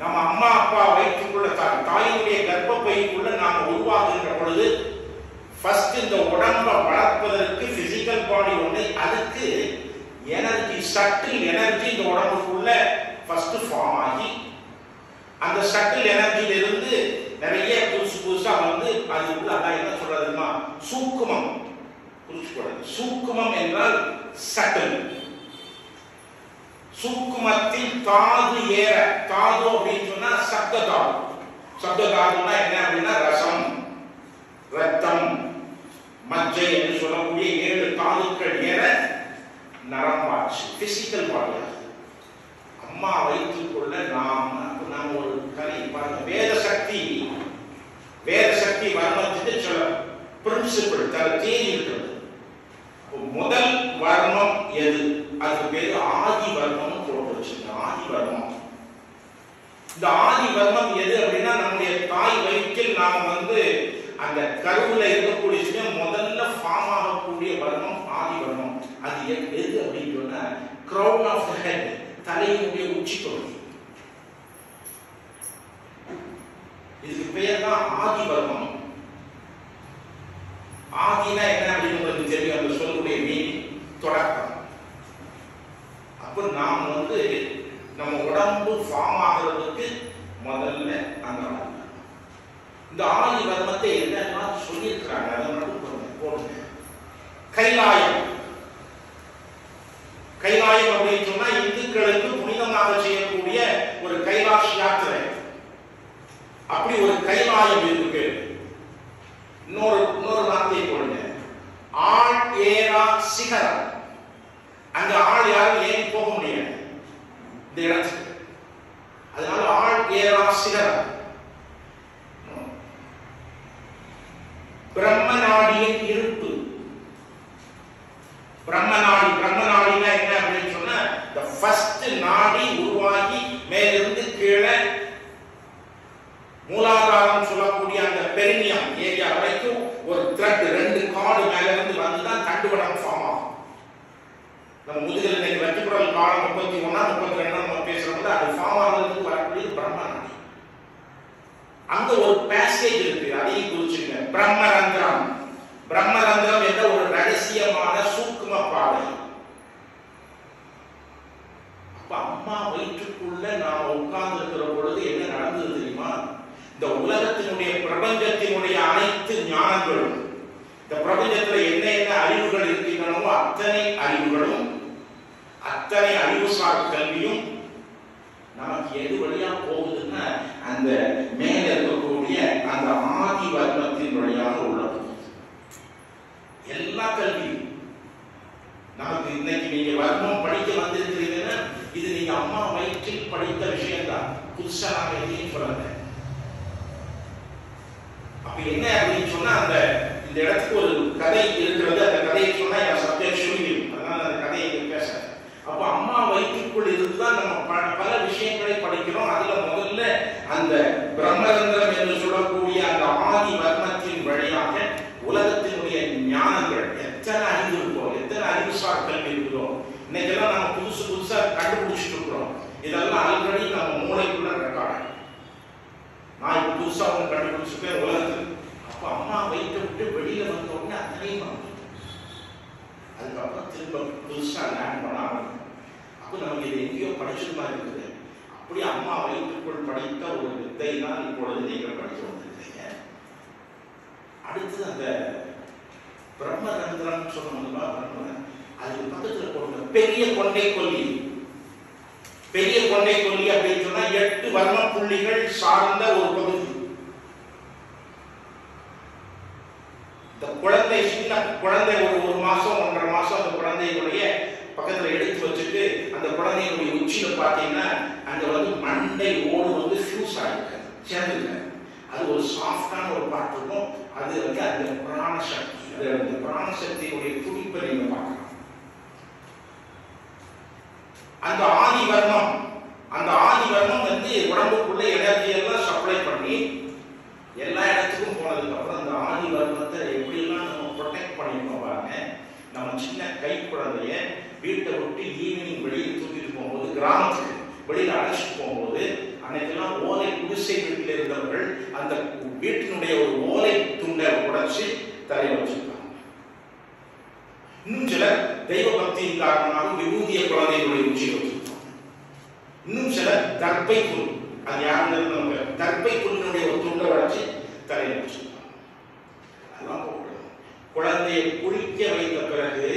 நம்ம அம்மா அப்பா வயிற்றுக்குள்ள தாயினுடைய கர்ப்பப்பைக்குள்ள நாம் உருவாகுகின்ற பொழுது ஃபர்ஸ்ட் இந்த உடம்பை வளர்ப்பதற்கு பிசிக்கல் பாடி ஒன்று, அதுக்கு எனர்ஜி சட்டில் எனர்ஜி இந்த உடம்புக்குள்ள ஃபர்ஸ்ட் ஃபார்ம் ஆகி அந்த சட்டில் எனர்ஜியிலிருந்து நிறைய புதுசு புதுசாக வந்து அதுக்குள்ள அதான் என்ன சொல்றதுன்னா சூக்குமம். சூக்குமம் என்றால் சட்டில். சூக்குமத்தில் தாது ஏற, தாது அப்படின்னு சொன்னா சப்த தாது. சப்த தாதுனா என்ன அப்படின்னா ரசம், ரத்தம், மஜ்ஜை என்று சொல்லக்கூடிய 7 தாதுக்கள் ஏற நரம்பாச்சு, பிசிக்கல் பாடியா. அம்மா வைத்துக்கொள்ள நாம் ஒரு கலை பாருங்க, வேதசக்தி. வேதசக்தி வர்மத்துக்கு சொல்ல பிரின்சிபிள் தர தேதி இருக்கிறது. முதல் வர்மம் எது? அதுக்கு பேரு ஆதி வர்மம் போட்டு வச்சிருக்கோம். ஆதி வர்மம், இந்த ஆதி வர்மம் எது அப்படின்னா நம்முடைய தாய் வயிற்றில் நாம் வந்து அந்த கருவுல இருக்கக்கூடிய முதல்ல ஃபார்ம் ஆகக்கூடிய வர்மம் ஆதி வர்மம். அது எது அப்படின்னு சொன்னா கிரவுன் ஆஃப் தி ஹெட், தலையினுடைய உச்சிப்பகுதி. இதுக்கு பெயர் தான் ஆதி வர்மம். ஆதினா என்ன அப்படின்னு உங்களுக்கு தெரியும், அந்த சொல்லுடைய மீன் தொடக்கம். அப்போ நாம் வந்து நம்ம உடம்பு ஃபார்ம் ஆகிறதுக்கு முதல்ல அந்த இந்த ஆதி வர்மத்தை என்னன்னா சொல்லியிருக்கிறாங்க, அதை மட்டும் போடுங்க. கைலாயம். கைலாயம் அப்படின்னு சொன்னா இந்துக்களுக்கு புனிதமாக செய்யக்கூடிய ஒரு கைலாஷ் யாத்திரை. அப்படி ஒரு கைலாயம் இருக்கு. இன்னொரு வார்த்தையை போடுங்க, ஆள் ஏரா சிகரம். அந்த ஆள் யாரும் ஏன் போக முடியாது இந்த இடத்துக்கு, அதனால ஆள் ஏரா சிகரம். பிரம்ம நாடியின் இருப்பு. பிரம்ம நாடி, பிரம்ம நாடினா என்ன அப்படின்னு சொன்னா the first நாடி உருவாகி மேலிருந்து கீழே மூலாதாரம் சொல்லக்கூடிய அந்த பெரினியம் ஏரியா வரைக்கும் ஒரு த்ரெட், 2 காடு மேல இருந்து வந்துதான் தண்டுவடம் ஃபார்ம் ஆகும். நம்ம முதுகில் இன்னைக்கு வெற்றிக்குடல் காலம் 31, 32 நம்ம பேசுறோம்ல, அது ஃபார்ம் ஆகிறதுக்கு வரக்கூடிய பிரம்ம நாடி. அங்க ஒரு பேசேஜ் இருக்கு, அதையும் குறிச்சுங்க. பிரம்மரந்திரம். பிரம்மரந்திரம் என்ற ஒரு ரகசியமான சூக்கும பாதை. அப்ப அம்மா வயிற்றுக்குள்ள நாம உட்கார்ந்து இருக்கிற பொழுது என்ன நடந்தது தெரியுமா? இந்த உலகத்தினுடைய பிரபஞ்சத்தினுடைய அனைத்து ஞானங்களும், இந்த பிரபஞ்சத்துல என்ன என்ன அறிவுகள் இருக்கின்றனவோ அத்தனை அறிவுகளும், அத்தனை அறிவுசார் கல்வியும் நமக்கு எது வழியா போகுதுன்னா அந்த மேல இருக்கக்கூடிய அந்த ஆதி வர்மத்தின் வழியாக உள்ளது எல்லா கல்வியும் நமக்கு. இன்னைக்கு நீங்க வர்மம் படிக்க வந்திருக்கிறீங்கன்னா இது நீங்க அம்மா வயிற்றில் படித்த விஷயம்தான், புதுசா நாம எதையும் சொல்லுங்க. அப்ப என்ன அப்படின்னு சொன்னா அந்த இந்த இடத்துக்கு ஒரு கதை இருக்கிறது. அந்த கதையை சொன்னா என் சப்ஜெக்ட் சொல்லிடும், அதனால அந்த கதையை பேச. அப்ப அம்மா வயிற்றுக்குள் இருந்துதான் நம்ம பல விஷயங்களை படிக்கிறோம். அதுல முதல்ல அந்த பிரம்மரந்திரம் என்று சொல்லக்கூடிய அந்த ஆதி வர்மத்தின் வழியாக உலகத்தினுடைய ஞானங்கள் எத்தனை அறிவு இருக்கோம், எத்தனை அறிவுசார் கல்வி இருக்கிறோம். இன்னைக்கெல்லாம் நம்ம புதுசு புதுசா கண்டுபிடிச்சிட்டு இருக்கிறோம். இதெல்லாம் ஆல்ரெடி நம்ம மூளைக்குள்ள ரெக்கார்டு. நான் இப்ப புதுசா ஒன்று கண்டுபிடிச்சிருக்கேன் உலகத்துக்கு. அப்ப அம்மா வயிற்று விட்டு வெளியில வந்த உடனே அத்தனையும் அதுக்கப்புறம் திரும்ப புதுசா லேண்ட் பண்ண ஆரம்பிக்கும். அப்போ நமக்கு இது எங்கேயோ படிச்சுமா இருக்குது. அப்படி அம்மா வயிற்றுக்குள் படித்த ஒரு வித்தை தான் இப்பொழுது நீங்கள் படிச்சு வந்திருக்கீங்க. அடுத்தது அந்த பிரம்மரந்திரம் சொன்னோம்னா அதுக்கு பக்கத்துல போடுங்க பெரிய கொண்டை கொல்லி. பெரிய கொண்டை கொல்லி அப்படின்னு சொன்னா 8 வர்ம புள்ளிகள் சார்ந்த ஒரு பகுதி. இந்த குழந்தை, சின்ன குழந்தை, ஒரு மாசம் 1.5 மாசம் அந்த குழந்தையுடைய பக்கத்துல எடுத்து வச்சுட்டு அந்த குழந்தையுடைய உச்சியில பாத்தீங்கன்னா அங்க வந்து மண்டை ஓடு வந்து ஃபியூஸ் ஆகிருக்காது, சேர்ந்துருக்காது. அது ஒரு சாஃப்டான ஒரு பார்ட் இருக்கும். அது வந்து அந்த பிராணசக்தி, அந்த பிராணசக்தியுடைய துடிப்பை நீங்க பார்க்கலாம். அந்த ஆதி வர்மம், அந்த ஆதி வர்மம் வந்து உடம்புக்குள்ள எனர்ஜி எல்லாம் சப்ளை பண்ணி எல்லா இடத்துக்கும் போனதுக்கு அப்புறம் அந்த ஆதி வர்மத்தை எப்படிலாம் நம்ம ப்ரொடெக்ட் பண்ணிருக்கோம் பாருங்க. நம்ம சின்ன கை குழந்தைய வீட்டை விட்டு ஈவினிங் வெளியே தூக்கிட்டு போகும்போது, கிராமத்துக்கு வெளியில அழைச்சிட்டு போகும்போது அன்னைக்கெல்லாம் ஓலை குடிசை வீட்டில் இருந்தவர்கள் அந்த வீட்டினுடைய ஒரு ஓலை துண்டை உடைச்சி தலையில வச்சுருக்காங்க. இன்னும் சிலர் தெய்வ பக்தியின் காரணமாக விபூதிய குழந்தைகளுடைய உச்சியில் வச்சிருக்காங்க. இன்னும் சிலர் தற்பை புல், அது யாரும் இருந்தவங்க தற்பை புல்லினுடைய ஒரு துண்டை உடைச்சி தலையில வச்சிருக்காங்க. அதெல்லாம் குழந்தையை குளிக்க வைத்த பிறகு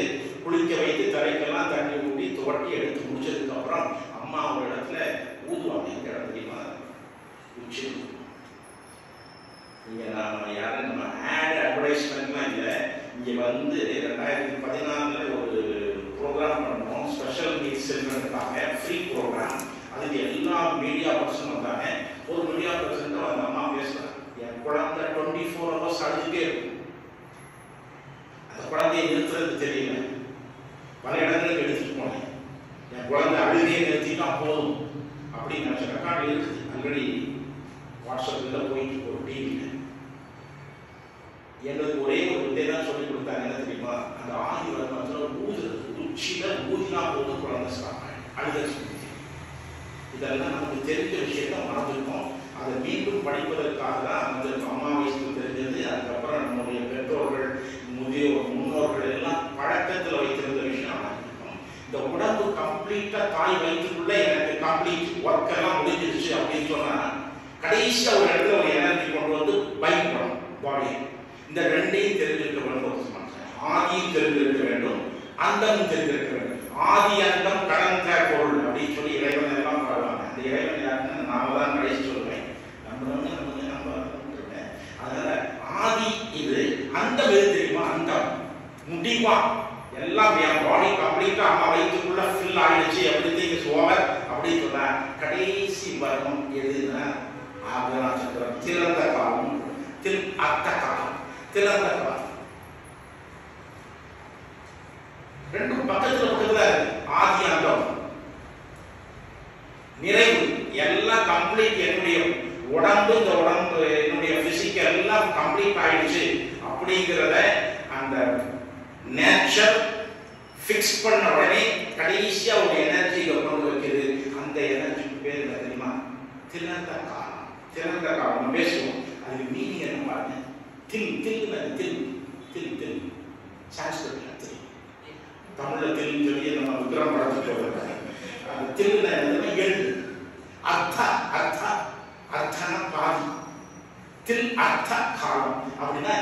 குளிக்க வைத்து தலைக்கெல்லாம் தண்ணி ஊட்டி துவட்டி எடுத்து முடிச்சதுக்கு அப்புறம் அம்மா ஒரு இடத்துல ஊதுவாங்க. எங்க இடம் தெரியுமா? இங்க நாம யாரும் நம்ம ஆட் அட்வர்டைஸ்மெண்ட்லாம் இல்லை. இங்க வந்து 2014 ஒரு ப்ரோக்ராம் பண்ணோம், ஸ்பெஷல் நீட்ஸ் சில்ட்ரனுக்காக ஃப்ரீ ப்ரோக்ராம். அதுக்கு எல்லா மீடியா பர்சன் வந்தாங்க. ஒரு மீடியா பர்சன் அந்த அம்மா பேசுறாங்க, என் குழந்தை 24 hours அழுதுகிட்டே இருக்கும், குழந்தையை நிறுத்துறது தெரியல, பல இடங்களுக்கு எடுத்துட்டு போனேன், என் குழந்தை அழுகையை நிறுத்தினா போதும் அப்படின்னு நினச்ச ரெக்கார்டு எழுதி ஆல்ரெடி வாட்ஸ்அப்பில் போயிட்டு ஒரு டிவியில் எங்களுக்கு ஒரே ஒரு விதை தான் சொல்லி கொடுத்தாங்க. என்ன தெரியுமா? அந்த ஆதி வருமானத்தில் ஊதுறது, உச்சியில் ஊதினா போதும் குழந்தை அழுத சொல்லி. இதெல்லாம் நமக்கு தெரிஞ்ச விஷயத்த மறந்துருக்கோம். அதை மீண்டும் படிப்பதற்காக தான் அந்த அம்மா வயசுக்கு தெரிஞ்சது. அதுக்கப்புறம் நம்முடைய பெற்றோர்கள் முன்னோர்கள் எல்லாம் பழக்கத்தில் வைத்திருந்த விஷயம். இந்த உடம்பு கம்ப்ளீட்டா தாய் வயிற்றுக்குள்ள எனக்கு கம்ப்ளீட் ஒர்க் எல்லாம் முடிஞ்சிருச்சு அப்படின்னு சொன்னா கடைசியா ஒரு இடத்துல ஒரு எனர்ஜி கொண்டு வந்து பைக் படம் பாடி. இந்த ரெண்டையும் தெரிஞ்சிருக்க வேண்டும். ஆதியும் தெரிஞ்சிருக்க வேண்டும், அந்தமும் தெரிஞ்சிருக்க வேண்டும். ஆதி அந்தம் கடந்த பொருள் அப்படின்னு சொல்லி இறைவன் எல்லாம் பாடுவாங்க. அந்த இறைவன் யாருன்னு நாம தான் கடைசி சொல்லுவேன். அதனால ஆதி இது, அந்த பேர் தெரியுமா? அந்த முடிவா எல்லாம் என் பாடி கம்ப்ளீட்டா அம்மா வயிற்றுக்குள்ள ஃபில் ஆயிடுச்சு, எவ்ரிதிங் இஸ் ஓவர் அப்படின்னு சொன்னா கடைசி வர்ணம் எதுனா ஆகரா சக்கரம், திறந்த காலம், அத்த காலம், திறந்த காலம். ரெண்டும் பக்கத்துல பக்கத்துல ஆதி அந்தம் நிறைவு எல்லாம் கம்ப்ளீட். என்னுடைய உடம்பு, இந்த உடம்பு என்னுடைய பிசிக்கல் எல்லாம் கம்ப்ளீட் ஆயிடுச்சு அப்படிங்கிறத அந்த நேச்சர் ஃபிக்ஸ் பண்ண உடனே கடைசியா ஒரு எனர்ஜியை கொண்டு வைக்கிறது. அந்த எனர்ஜிக்கு பேர் என்ன தெரியுமா? திறந்த காலம். திறந்த காலம் நம்ம பேசுவோம். அது மீனிங் என்ன பாருங்க, தில் தில்னு, தில் தில் தில் சான்ஸ்கிரிட்ல தில், தமிழ்ல தில்னு சொல்லி நம்ம விக்ரம் படத்துக்கு அந்த தில்ல எழுது. அர்த்தா அர்த்தா அர்த்தனா பாதி, தில் அர்த்த காலம் அப்படின்னா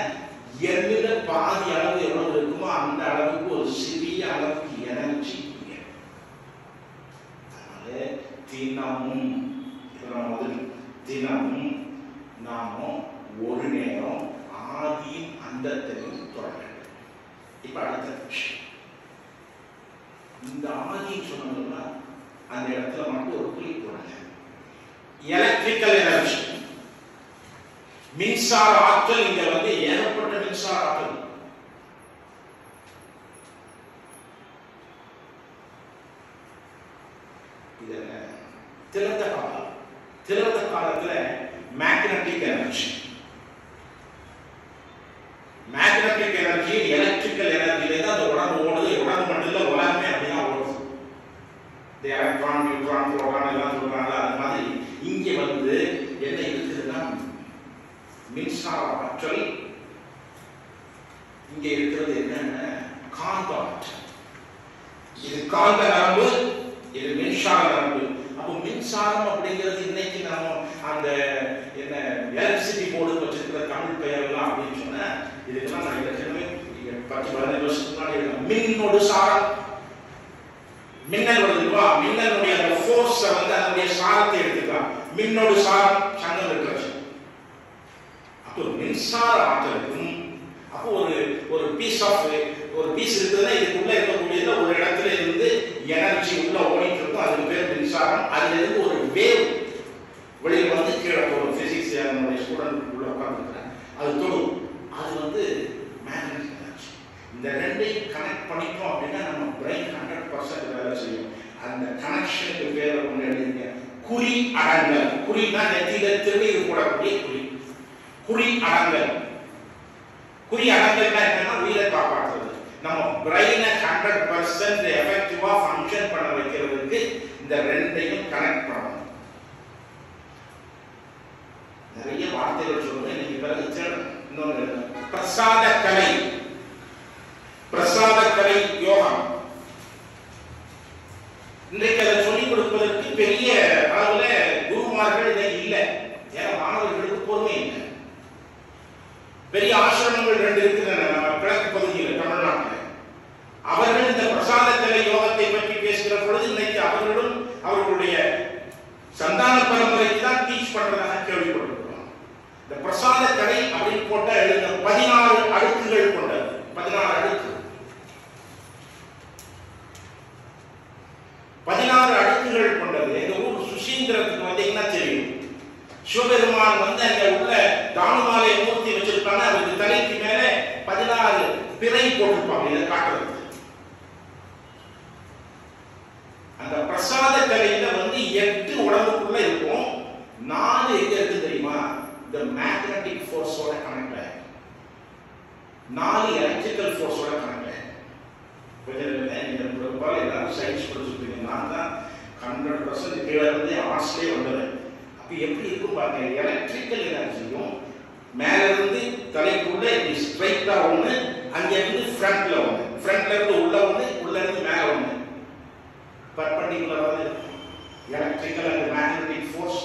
எல்ல பாதி அளவு எவ்வளவு இருக்குமோ அந்த அளவுக்கு ஒரு சிறிய அளவுக்கு எனர்ஜி. தினமும் தினமும் நாம ஒரு நேரம் ஆதியின் அந்தத்தையும் தொட வேண்டும். இப்ப அடுத்த விஷயம், இந்த ஆதின்னு சொன்னதுன்னா அந்த இடத்துல மட்டும் ஒரு புள்ளி போடுங்க. எலக்ட்ரிக்கல் எனர்ஜி, மின்சார ஆற்றல். இங்க வந்து ஏற்பட்ட மின்சார ஆற்றல் திறந்த காலம். திறந்த காலத்துல magnetic energy, magnetic energy electrical எனர்ஜியில தான் அந்த உடம்பு ஓடுது. உடம்பு மட்டும் இல்லை, உலகமே அப்படின்னா ஓடுது. இந்த எலக்ட்ரான் நியூட்ரான் புரோட்டான் எல்லாம் சொல்றாங்களா, அது மாதிரி இங்கே வந்து என்ன இருக்குதுன்னா மின்சார ஆற்றல். இங்கே இருக்கிறது என்னென்ன? காந்த ஆற்றல். இது காந்த நரம்பு, இது மின்சார நரம்பு. அப்போ மின்சாரம் அப்படிங்கிறது இன்னைக்கு நாம அந்த என்ன எலக்ட்ரிசிட்டி போர்டு வச்சிருக்கிற தமிழ் பெயர்லாம் அப்படின்னு சொன்ன இதுக்கெல்லாம் நான் ஏற்கனவே 10-15 வருஷத்துக்கு முன்னாடி மின்னோடு சாரம், மின்னல் வருதுவா, மின்னலுடைய அந்த ஃபோர்ஸை வந்து அதனுடைய சாரத்தை எடுத்துக்கலாம். மின்னோடு சாரம் சங்கம் இருக்கிறது. அப்போ மின்சார ஆற்றலுக்கும் அப்போ ஒரு பீஸ் ஆஃப் ஒரு பீஸ் இருக்குதுன்னா இதுக்குள்ள இருக்கக்கூடியதுல ஒரு இடத்துல இருந்து எனர்ஜி உள்ள ஓடிட்டு இருக்கும். அதுக்கு பேர் மின்சாரம். அதுல இருந்து ஒரு வேவ் வெளியே வந்து கீழே போடும். பிசிக்ஸ் என்னுடைய ஸ்டூடெண்ட் உள்ள உட்காந்துருக்கிறேன். அது தொடும். அது வந்து மேக்னெட்டிக் எனர்ஜி. இந்த ரெண்டையும் கனெக்ட் பண்ணிட்டோம் அப்படின்னா நம்ம பிரெயின் 100% வேலை செய்யும். அந்த கனெக்ஷனுக்கு பேரை கொண்டு எழுதிங்க குறி அடங்கல். குறினா நெத்தியில திரும்பி கூடக்கூடிய குறி, குறி அடங்கல். குறி அடங்கல்னா என்னன்னா உயிரை காப்பாற்றுறது. நம்ம பிரெயினை 100% எஃபெக்டிவா ஃபங்க்ஷன் பண்ண வைக்கிறதுக்கு இந்த ரெண்டையும் கனெக்ட் பண்ணணும். நிறைய வார்த்தைகள் சொல்றேன். நீங்க பிறகு இன்னொன்று பிரசாத கலை, பிரசாத கலை யோகம். இன்றைக்கு அதை சொல்லிக் கொடுப்பதற்கு பெரிய அளவுல குருமார்கள் இன்னைக்கு இல்லை. ஏன்னா மாணவர்களுக்கு பொறுமை இல்லை. பெரிய ஆசிரமங்கள் ரெண்டு இருக்கின்றன நம்ம கிழக்கு பகுதியில் தமிழ்நாட்டில். அவர்கள் இந்த பிரசாத கலை யோகத்தை பற்றி பேசுகிற பொழுது இன்னைக்கு அவர்களும் அவர்களுடைய சந்தான பரம்பரைக்கு தான் டீச் பண்றதாக கேள்விப்பட்டிருக்கிறோம். இந்த பிரசாத கலை அப்படின்னு போட்ட எழுத 16 அடுக்குகள் கொண்டது. 16 அடுக்கு, 16 அடுக்குகள் கொண்டது. எங்க ஊர் சுசீந்திரத்துக்கு வந்தீங்கன்னா தெரியும், சிவபெருமான் வந்து அங்க உள்ள தானுமாலை மூர்த்தி வச்சிருப்பாங்க. அவருக்கு தலைக்கு மேல 16 பிறை போட்டிருப்பாங்க. இதை காட்டுறது அந்த பிரசாத கலையில வந்து 8 உடம்புக்குள்ள இருக்கும், 4 எங்க இருக்கு தெரியுமா? இந்த மேக்னெட்டிக் போர்ஸோட கனெக்ட் ஆகும். 4 எலக்ட்ரிக்கல் போர்ஸோட கனெக்ட் ஆகும். எல்லாரும் சயின்ஸ் படிச்சுருப்பீங்க. நான் தான் 100% கீழே வந்து ஆர்ட்ஸ்லேயே வந்தது. அப்போ எப்படி இருக்கும் பாருங்க, எலக்ட்ரிக்கல் எனர்ஜியும் மேலே இருந்து தலைக்குள்ள இப்படி ஸ்ட்ரைட்டாக ஒன்று, அங்கே இருந்து ஃப்ரண்ட்ல ஒன்று, ஃப்ரண்ட்ல இருந்து உள்ள ஒன்று, உள்ள இருந்து மேலே ஒன்று, பர்பண்டிகுலராக தான் இருக்கும். Electrical and magnetic force.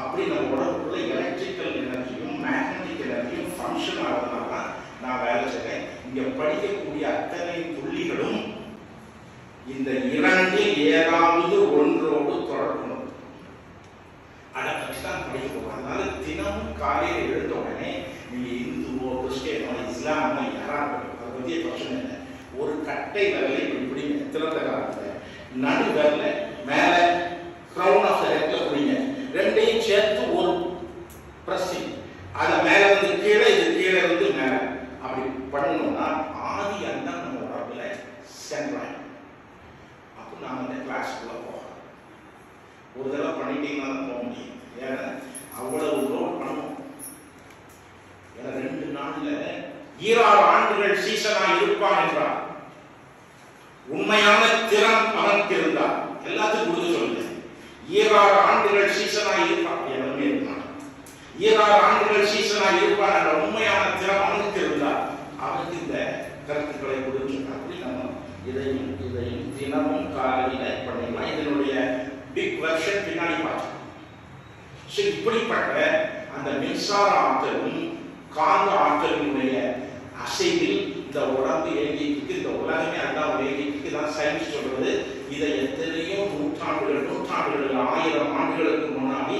அப்படி நம்ம உடம்புக்குள்ள எலக்ட்ரிக்கல் எனர்ஜியும் மேக்னெட்டிக் எனர்ஜியும் ஃபங்க்ஷன் ஆகிறதுனால தான் நான் வேலை செய்கிறேன். இங்கே படிக்கக்கூடிய அத்தனை புள்ளிகளும் இந்த 2 ஏதாவது ஒன்றோடு தொடர்பணும். அதை பற்றி தான் படிக்கணும். அதனால தினமும் காலையில் எழுந்த உடனே நீங்கள் இந்துவோ கிறிஸ்டியனோ இஸ்லாமோ யாராக அதை பற்றிய பிரச்சனை இல்லை. ஒரு கட்டை விரலை இப்படி திறந்த காலத்தில் நடு விரல மேலே கிரவுன் ஆஃப் த ஹெட்ல குடிங்க, ரெண்டையும் சேர்த்து ஒரு பிரஸ்டிங், அதை மேலே வந்து கீழே, இது கீழே வந்து மேலே, அப்படி பண்ணணும்னா ஆதி அண்ணா நம்ம உடம்புல சென்றாங்க. அப்போ நாம் வந்து கிளாஸ்க்குள்ளே போகலாம். ஒரு தடவை பண்ணிட்டீங்கன்னா தான் போக முடியும். ஏன்னா அவ்வளவு லோட் பண்ணுவோம். ஏன்னா 2 நாளில் 26 ஆண்டுகள் சீசனாக இருப்பான் என்றார். உண்மையான திறம் அவனுக்கு இருந்தார். எல்லாத்துக்கும் கொடுத்து சொல்லுங்க, 26 ஆண்டுகள் சீசனாக இருப்பான். எல்லாமே இருந்தான். 26 ஆண்டுகள் சீசனாக இருப்பான் என்ற உண்மையான திறம் அவனுக்கு இருந்தார். அவனுக்கு இந்த கருத்துக்களை கொடுத்துருக்காங்க. அப்படி நம்ம இதையும் தினமும் காலையில் பண்ணிக்கலாம். இதனுடைய பிக் வெர்ஷன் பின்னாடி பார்த்தோம். ஸோ இப்படிப்பட்ட அந்த மின்சார ஆற்றலும் காந்த ஆற்றலினுடைய அசைவில் இந்த உடம்பு இயங்கிட்டு, இந்த உலகமே அதான் இயங்கிட்டு தான் சயின்ஸ் சொல்றது. இதை எத்தனையோ நூற்றாண்டுகள் 1000 ஆண்டுகளுக்கு முன்னாடி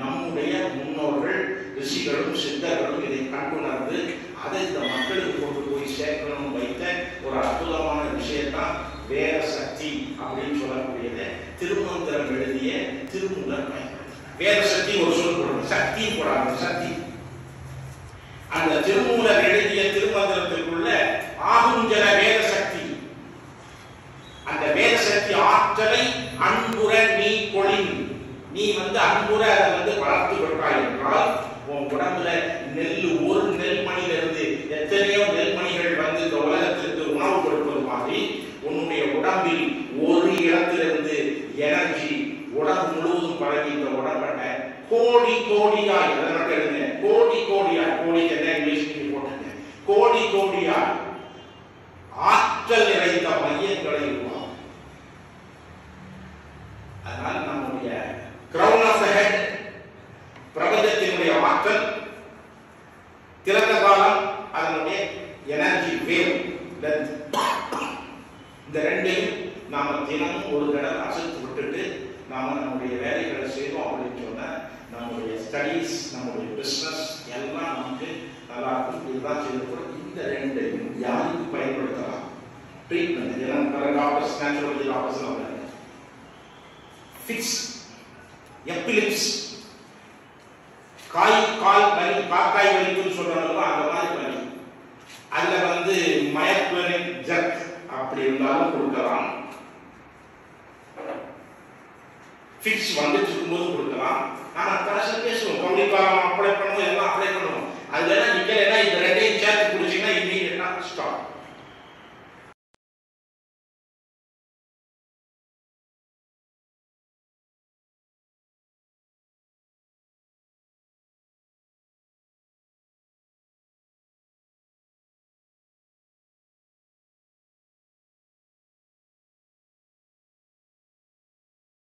நம்முடைய முன்னோர்கள் ரிஷிகளும் சித்தர்களும் இதை கண்டுணர்ந்து அதை இந்த மக்களுக்கு கொண்டு போய் சேர்க்கணும் வைத்த ஒரு அற்புதமான விஷயம்தான் வேத சக்தி அப்படின்னு சொல்லக்கூடியது. திருமந்திரம் எழுதிய திருமூலர் பயன்படுத்தினார். வேத சக்தி ஒரு சொல் போடுறது, சக்தி போடாது சக்தி. அந்த திருமூலர் எழுதிய திருமந்திரத்திற்குள்ள ஆகுஞ்சன வேத சக்தி, அந்த வேத சக்தி ஆற்றலை அன்புற நீ கொளின், நீ வந்து அன்புற அதை வந்து வளர்த்து விட்டாய் என்றால் உன் உடம்புல நெல், ஒரு நெல்மணியிலிருந்து எத்தனையோ நெல்மணிகள் வந்து இந்த உலகத்திற்கு உணவு கொடுப்பது மாதிரி உன்னுடைய உடம்பில் ஒரு இடத்திலிருந்து எனர்ஜி உடம்பு முழுவதும் பழகி இந்த உடம்பட்ட கோடி கோடியாய், அதனால எழுத கோடி கோடியாய், கோடிக்கு என்ன இங்கிலீஷ் போட்டுங்க, கோடி கோடியாய் ஆற்றல் நிறைந்த மையங்களை உருவாகும். அதனால் நம்முடைய கிரவுன் ஆஃப் த ஹெட் பிரபஞ்சத்தினுடைய ஆற்றல், திறந்த காலம் அதனுடைய எனர்ஜி வேவ், இந்த ரெண்டையும் நாம தினமும் ஒரு தடவை அசைத்து விட்டுட்டு நாம் நம்முடைய வேலைகளை செய்வோம் அப்படின்னு சொன்னால் நம்மளுடைய ஸ்டடீஸ், நம்மளுடைய பிஸ்னஸ் எல்லாம் நமக்கு நல்லா இருக்கும். இதுதான் செய்யக்கூட. இந்த ரெண்டையும் யாருக்கு பயன்படுத்தலாம்? ட்ரீட்மெண்ட் இதெல்லாம் பல டாக்டர்ஸ், நேச்சுரோபதி டாக்டர்ஸ் வராங்க. ஃபிக்ஸ், எப்பிலிப்ஸ், காய் கால் வலி, காக்காய் வலிக்குன்னு சொல்றாங்களோ அந்த மாதிரி வலி, அதில் வந்து மயக்ளோனிக் ஜர்க் அப்படி இருந்தாலும் கொடுக்கலாம். ஃபிக்ஸ் வந்துட்டு இருக்கும்போது கொடுக்கலாம். ஆனால் பேசுவோம், பப்ளிக் அப்ளை பண்ணுவோம், எல்லாம் அப்ளை பண்ணுவோம். அதுல நிக்கல